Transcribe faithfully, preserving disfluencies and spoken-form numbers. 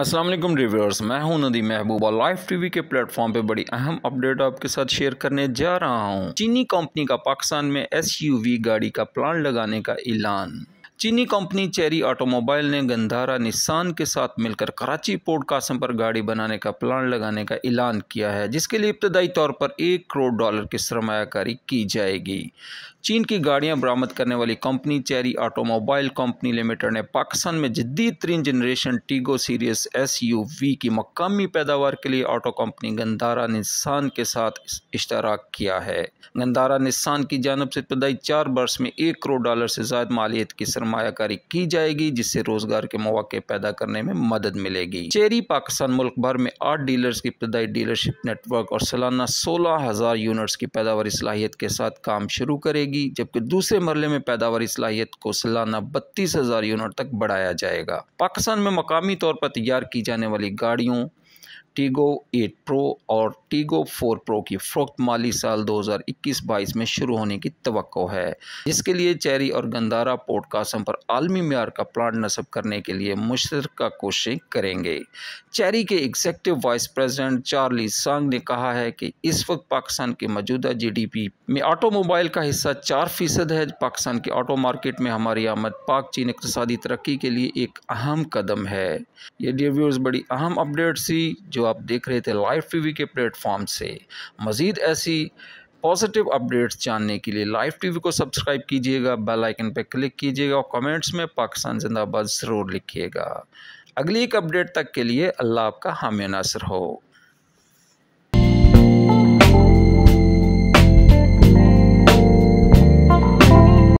अस्सलाम वालेकुम रिव्यूअर्स, मैं हूं नदी महबूबा। लाइव टीवी के प्लेटफॉर्म पे बड़ी अहम अपडेट आपके साथ शेयर करने जा रहा हूं। चीनी कंपनी का पाकिस्तान में एसयूवी गाड़ी का प्लांट लगाने का ऐलान। चीनी कंपनी चेरी ऑटोमोबाइल ने गंधारा निसान के साथ मिलकर कराची पोर्ट कासिम पर गाड़ी बनाने का प्लान लगाने का ऐलान किया है, जिसके लिए इब्तदाई तौर पर एक करोड़ डॉलर की सरमायाकारी की जाएगी। चीन की गाड़ियां बरामद करने वाली company Chery automobile company limited ने पाकिस्तान में जद्दी तरीन generation Tiggo series S U V की मकामी पैदावार के लिए ऑटो कंपनी गंधारा निसान के साथ इश्तराक किया है। गंधारा निसान की जानब से इब्तदाई चार बरस में एक करोड़ डॉलर से ज़्यादा मालियत की सरमाया मायाकारी की जाएगी, जिससे रोजगार के मौके पैदा करने में मदद मिलेगी। चेरी पाकिस्तान मुल्क भर में आठ डीलर्स की इब्तदाई डीलरशिप नेटवर्क और सालाना सोलह हजार यूनिट्स की पैदावार सलाहियत के साथ काम शुरू करेगी, जबकि दूसरे मरले में पैदावार सलाहियत को सालाना बत्तीस हजार यूनिट तक बढ़ाया जाएगा। पाकिस्तान में मकामी तौर पर तैयार की जाने वाली गाड़ियों टीगो एट प्रो और टीगो फोर प्रो की फरोख्त माली साल दो हज़ार इक्कीस बाईस में शुरू होने की तवक्को है, जिसके लिए चेरी और गंधारा पोर्ट कासिम पर आलमी म्यार का प्लांट नस्ब करने के लिए मुश्तरका कोशिशें करेंगे। चेरी के एग्जीक्यूटिव वाइस प्रेसिडेंट चार्ली सांग ने कहा है कि इस वक्त पाकिस्तान के मौजूदा जीडीपी में ऑटोमोबाइल का हिस्सा चार फीसद है। पाकिस्तान के ऑटो मार्केट में हमारी आमद पाक चीन इकतसादी तरक्की के लिए एक अहम कदम है। ये रिव्यूज़ बड़ी अहम अपडेट्स थी जो आप देख रहे थे लाइव टीवी के प्लेटफॉर्म से। मज़ीद ऐसी पॉजिटिव अपडेट्स जानने के लिए लाइव टीवी को सब्सक्राइब कीजिएगा, बेल आइकन पर क्लिक कीजिएगा और कमेंट्स में पाकिस्तान जिंदाबाद ज़रूर लिखिएगा। अगली एक अपडेट तक के लिए अल्लाह आपका हामी नासिर हो।